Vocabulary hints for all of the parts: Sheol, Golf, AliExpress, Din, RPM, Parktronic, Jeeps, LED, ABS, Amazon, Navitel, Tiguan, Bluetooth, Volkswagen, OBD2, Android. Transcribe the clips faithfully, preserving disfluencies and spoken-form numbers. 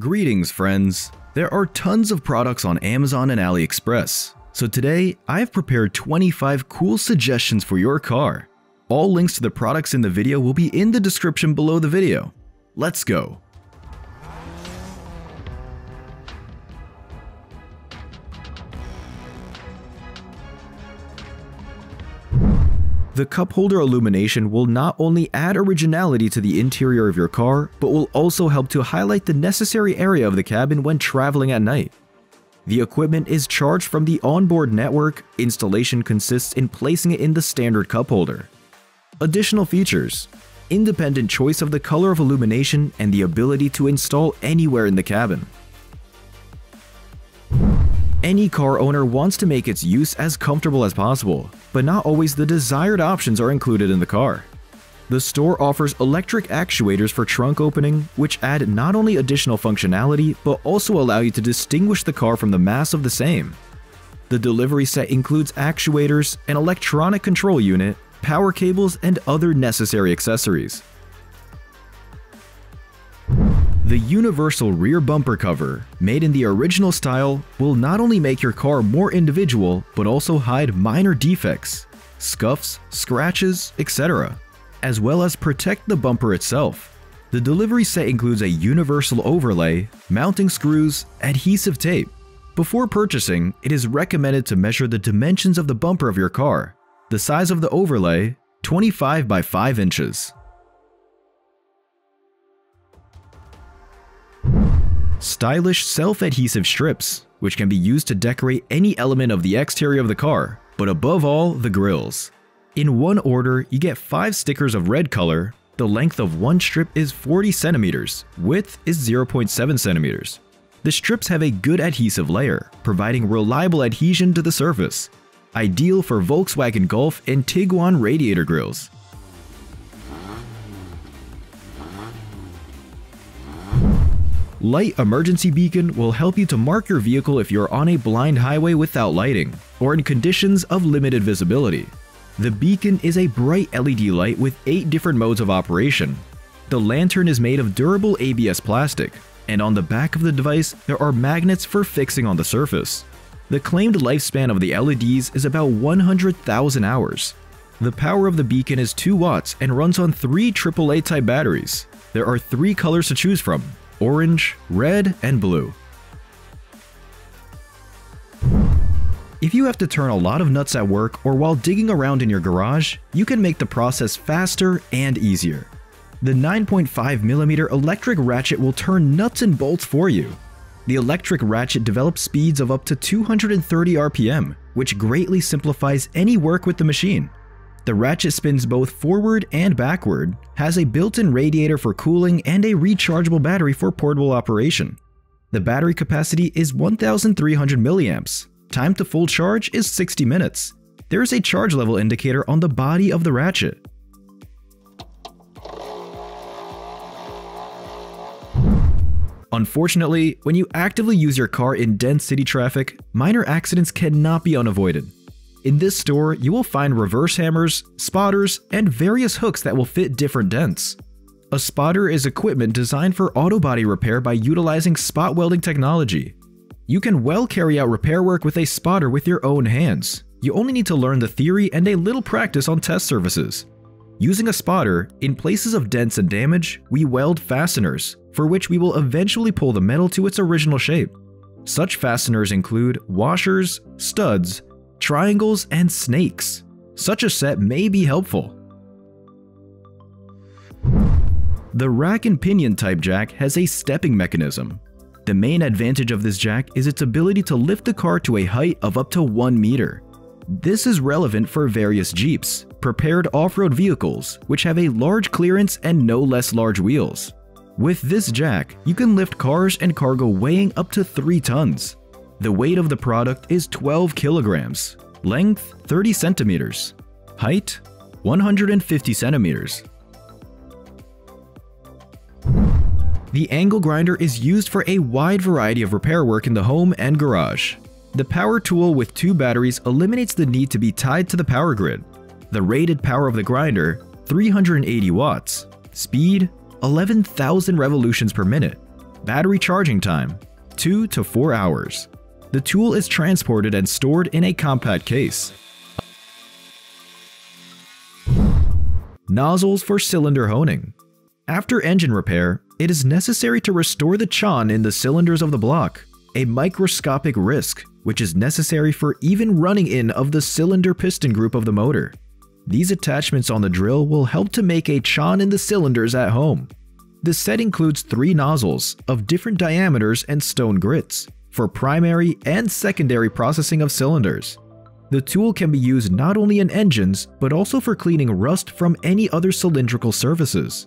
Greetings, friends! There are tons of products on Amazon and AliExpress, so today I have prepared twenty-five cool suggestions for your car. All links to the products in the video will be in the description below the video. Let's go! The cup holder illumination will not only add originality to the interior of your car, but will also help to highlight the necessary area of the cabin when traveling at night. The equipment is charged from the onboard network. Installation consists in placing it in the standard cup holder. Additional features: independent choice of the color of illumination and the ability to install anywhere in the cabin. Any car owner wants to make its use as comfortable as possible, but not always the desired options are included in the car. The store offers electric actuators for trunk opening, which add not only additional functionality, but also allow you to distinguish the car from the mass of the same. The delivery set includes actuators, an electronic control unit, power cables, and other necessary accessories. The universal rear bumper cover, made in the original style, will not only make your car more individual, but also hide minor defects, scuffs, scratches, et cetera, as well as protect the bumper itself. The delivery set includes a universal overlay, mounting screws, adhesive tape. Before purchasing, it is recommended to measure the dimensions of the bumper of your car. The size of the overlay, twenty-five by five inches. Stylish self-adhesive strips, which can be used to decorate any element of the exterior of the car, but above all, the grills. In one order, you get five stickers of red color. The length of one strip is forty centimeters, width is zero point seven centimeters. The strips have a good adhesive layer, providing reliable adhesion to the surface, ideal for Volkswagen Golf and Tiguan radiator grills. Light emergency beacon will help you to mark your vehicle if you're on a blind highway without lighting, or in conditions of limited visibility. The beacon is a bright L E D light with eight different modes of operation. The lantern is made of durable A B S plastic, and on the back of the device there are magnets for fixing on the surface. The claimed lifespan of the L E Ds is about one hundred thousand hours. The power of the beacon is two watts and runs on three triple A type batteries. There are three colors to choose from: orange, red, and blue. If you have to turn a lot of nuts at work or while digging around in your garage, you can make the process faster and easier. The nine point five millimeter electric ratchet will turn nuts and bolts for you. The electric ratchet develops speeds of up to two hundred thirty R P M, which greatly simplifies any work with the machine. The ratchet spins both forward and backward, has a built-in radiator for cooling, and a rechargeable battery for portable operation. The battery capacity is one thousand three hundred milliamps. Time to full charge is sixty minutes. There is a charge level indicator on the body of the ratchet. Unfortunately, when you actively use your car in dense city traffic, minor accidents cannot be unavoided. In this store, you will find reverse hammers, spotters, and various hooks that will fit different dents. A spotter is equipment designed for auto body repair by utilizing spot welding technology. You can well carry out repair work with a spotter with your own hands. You only need to learn the theory and a little practice on test services. Using a spotter, in places of dents and damage, we weld fasteners, for which we will eventually pull the metal to its original shape. Such fasteners include washers, studs, triangles, and snakes. Such a set may be helpful. The rack and pinion type jack has a stepping mechanism. The main advantage of this jack is its ability to lift the car to a height of up to one meter. This is relevant for various Jeeps, prepared off-road vehicles, which have a large clearance and no less large wheels. With this jack, you can lift cars and cargo weighing up to three tons. The weight of the product is twelve kilograms, length thirty centimeters, height one hundred fifty centimeters. The angle grinder is used for a wide variety of repair work in the home and garage. The power tool with two batteries eliminates the need to be tied to the power grid. The rated power of the grinder, three hundred eighty watts, speed eleven thousand revolutions per minute. Battery charging time, two to four hours. The tool is transported and stored in a compact case. Nozzles for cylinder honing. After engine repair, it is necessary to restore the chan in the cylinders of the block, a microscopic risk which is necessary for even running in of the cylinder piston group of the motor. These attachments on the drill will help to make a chan in the cylinders at home. The set includes three nozzles of different diameters and stone grits for primary and secondary processing of cylinders. The tool can be used not only in engines but also for cleaning rust from any other cylindrical surfaces.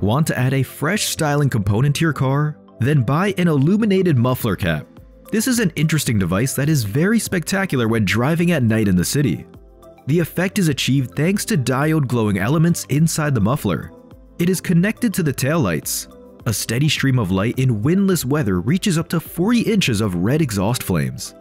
Want to add a fresh styling component to your car? Then buy an illuminated muffler cap. This is an interesting device that is very spectacular when driving at night in the city. The effect is achieved thanks to diode glowing elements inside the muffler. It is connected to the taillights. A steady stream of light in windless weather reaches up to forty inches of red exhaust flames.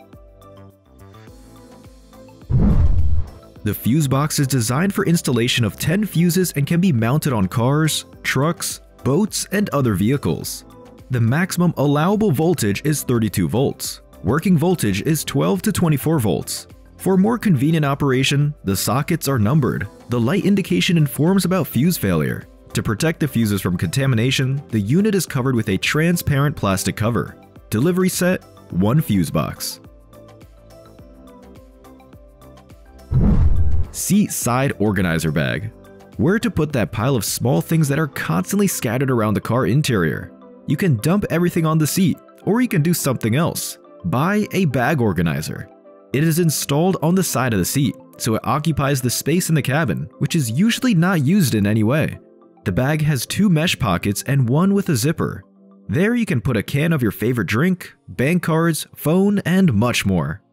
The fuse box is designed for installation of ten fuses and can be mounted on cars, trucks, boats, and other vehicles. The maximum allowable voltage is thirty-two volts. Working voltage is twelve to twenty-four volts. For more convenient operation, the sockets are numbered. The light indication informs about fuse failure. To protect the fuses from contamination, the unit is covered with a transparent plastic cover. Delivery set, one fuse box. Seat side organizer bag. Where to put that pile of small things that are constantly scattered around the car interior? You can dump everything on the seat, or you can do something else. Buy a bag organizer. It is installed on the side of the seat, so it occupies the space in the cabin, which is usually not used in any way. The bag has two mesh pockets and one with a zipper. There you can put a can of your favorite drink, bank cards, phone, and much more.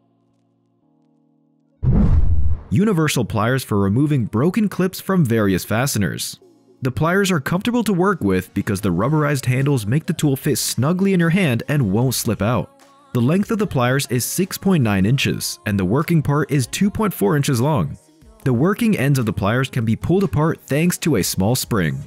Universal pliers for removing broken clips from various fasteners. The pliers are comfortable to work with because the rubberized handles make the tool fit snugly in your hand and won't slip out. The length of the pliers is six point nine inches, and the working part is two point four inches long. The working ends of the pliers can be pulled apart thanks to a small spring.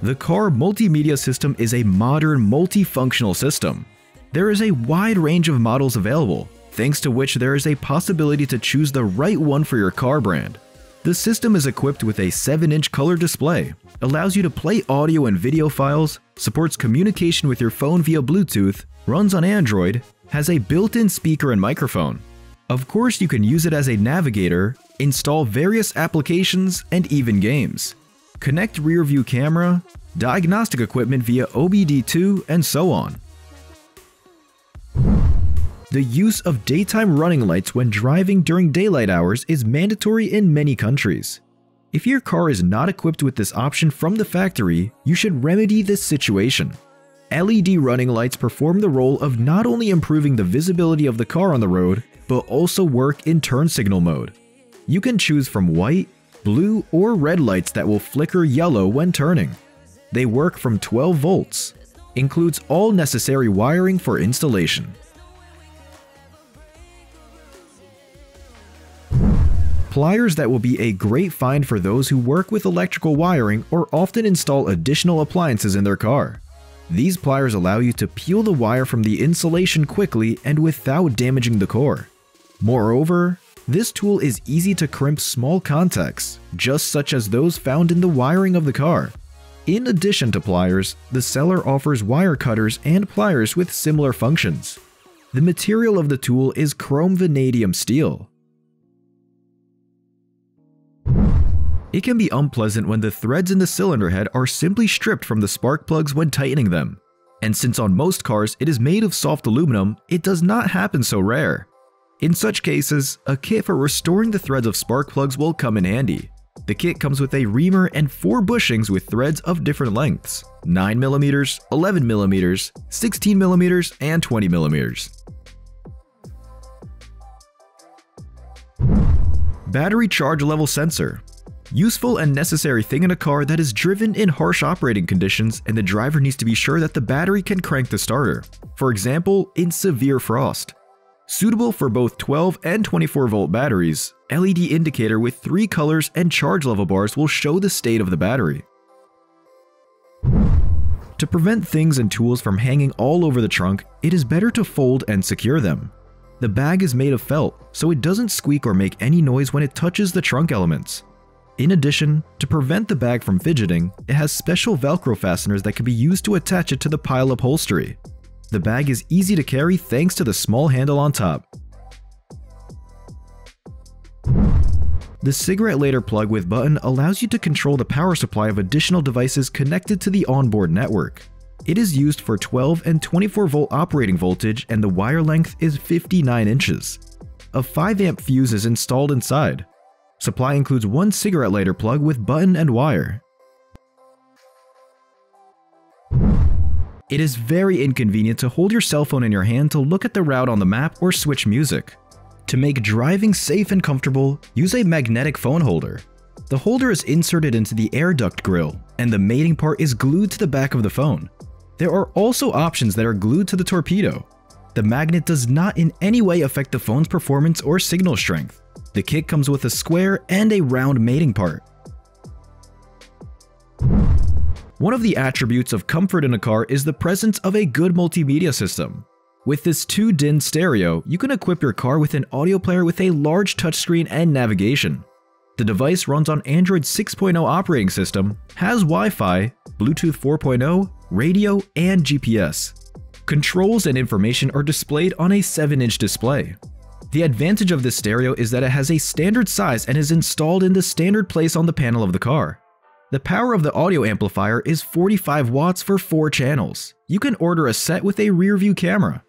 The car multimedia system is a modern multifunctional system. There is a wide range of models available, thanks to which there is a possibility to choose the right one for your car brand. The system is equipped with a seven inch color display, allows you to play audio and video files, supports communication with your phone via Bluetooth, runs on Android, has a built-in speaker and microphone. Of course, you can use it as a navigator, install various applications, and even games. Connect rear-view camera, diagnostic equipment via O B D two, and so on. The use of daytime running lights when driving during daylight hours is mandatory in many countries. If your car is not equipped with this option from the factory, you should remedy this situation. L E D running lights perform the role of not only improving the visibility of the car on the road, but also work in turn signal mode. You can choose from white, blue, or red lights that will flicker yellow when turning. They work from twelve volts, includes all necessary wiring for installation. Pliers that will be a great find for those who work with electrical wiring or often install additional appliances in their car. These pliers allow you to peel the wire from the insulation quickly and without damaging the core. Moreover, this tool is easy to crimp small contacts, just such as those found in the wiring of the car. In addition to pliers, the seller offers wire cutters and pliers with similar functions. The material of the tool is chrome vanadium steel. It can be unpleasant when the threads in the cylinder head are simply stripped from the spark plugs when tightening them. And since on most cars it is made of soft aluminum, it does not happen so rare. In such cases, a kit for restoring the threads of spark plugs will come in handy. The kit comes with a reamer and four bushings with threads of different lengths, nine millimeters, eleven millimeters, sixteen millimeters, and twenty millimeters. Battery charge level sensor. Useful and necessary thing in a car that is driven in harsh operating conditions and the driver needs to be sure that the battery can crank the starter, for example, in severe frost. Suitable for both twelve and twenty-four volt batteries, L E D indicator with three colors and charge level bars will show the state of the battery. To prevent things and tools from hanging all over the trunk, it is better to fold and secure them. The bag is made of felt, so it doesn't squeak or make any noise when it touches the trunk elements. In addition, to prevent the bag from fidgeting, it has special Velcro fasteners that can be used to attach it to the pile upholstery. The bag is easy to carry thanks to the small handle on top. The cigarette lighter plug with button allows you to control the power supply of additional devices connected to the onboard network. It is used for twelve and twenty-four volt operating voltage and the wire length is fifty-nine inches. A five amp fuse is installed inside. Supply includes one cigarette lighter plug with button and wire. It is very inconvenient to hold your cell phone in your hand to look at the route on the map or switch music. To make driving safe and comfortable, use a magnetic phone holder. The holder is inserted into the air duct grill, and the mating part is glued to the back of the phone. There are also options that are glued to the torpedo. The magnet does not in any way affect the phone's performance or signal strength. The kit comes with a square and a round mating part. One of the attributes of comfort in a car is the presence of a good multimedia system. With this two Din stereo, you can equip your car with an audio player with a large touchscreen and navigation. The device runs on Android six point oh operating system, has Wi-Fi, Bluetooth four point oh, radio, and G P S. Controls and information are displayed on a seven inch display. The advantage of this stereo is that it has a standard size and is installed in the standard place on the panel of the car. The power of the audio amplifier is forty-five watts for four channels. You can order a set with a rear view camera.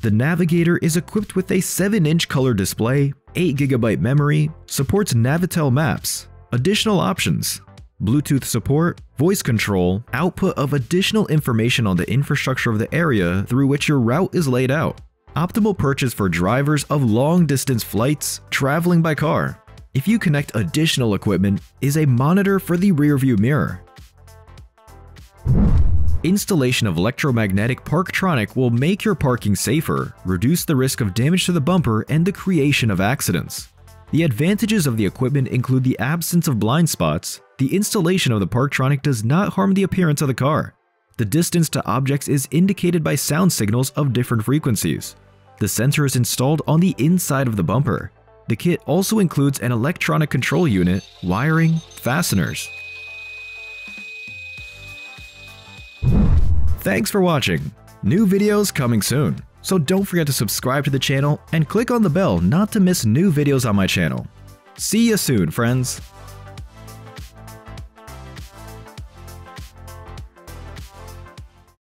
The Navigator is equipped with a seven inch color display, eight gigabyte memory, supports Navitel maps, additional options, Bluetooth support, voice control, output of additional information on the infrastructure of the area through which your route is laid out. Optimal purchase for drivers of long-distance flights traveling by car. If you connect additional equipment, is a monitor for the rear-view mirror. Installation of electromagnetic Parktronic will make your parking safer, reduce the risk of damage to the bumper, and the creation of accidents. The advantages of the equipment include the absence of blind spots. The installation of the Parktronic does not harm the appearance of the car. The distance to objects is indicated by sound signals of different frequencies. The sensor is installed on the inside of the bumper. The kit also includes an electronic control unit, wiring, fasteners. Thanks for watching. New videos coming soon, so don't forget to subscribe to the channel and click on the bell not to miss new videos on my channel. See you soon, friends.